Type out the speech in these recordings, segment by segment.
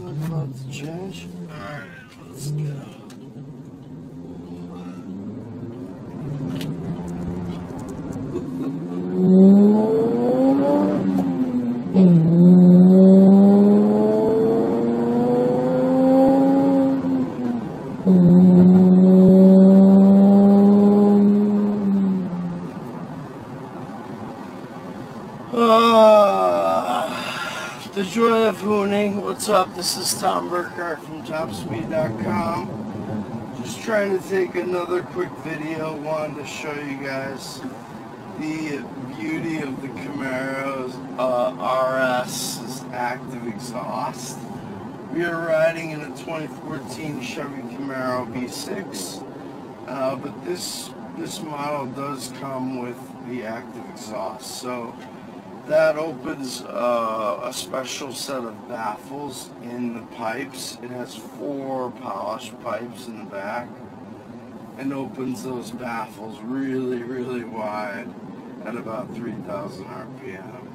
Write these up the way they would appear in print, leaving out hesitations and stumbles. Looks like lots of change. Alright, let's go. The joy of hooning. What's up? This is Tom Burkhart from TopSpeed.com. Just trying to take another quick video. Wanted to show you guys the beauty of the Camaro's RS's active exhaust. We are riding in a 2014 Chevy Camaro V6, but this model does come with the active exhaust. So that opens a special set of baffles in the pipes. It has four polished pipes in the back and opens those baffles really, really wide at about 3,000 RPM.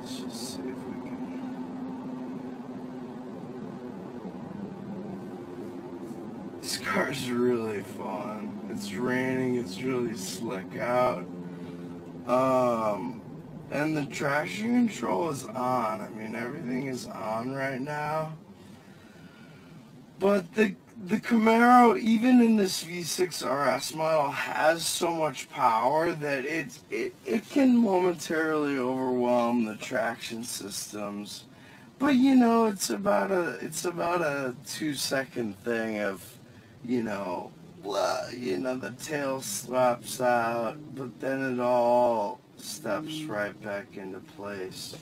Let's just see if we can. This car's really fun. It's raining, it's really slick out. And the traction control is on. I mean, everything is on right now, but the Camaro, even in this V6 RS model, has so much power that it can momentarily overwhelm the traction systems. But you know, it's about a 2-second thing of, you know, the tail slaps out, but then it all steps right back into place.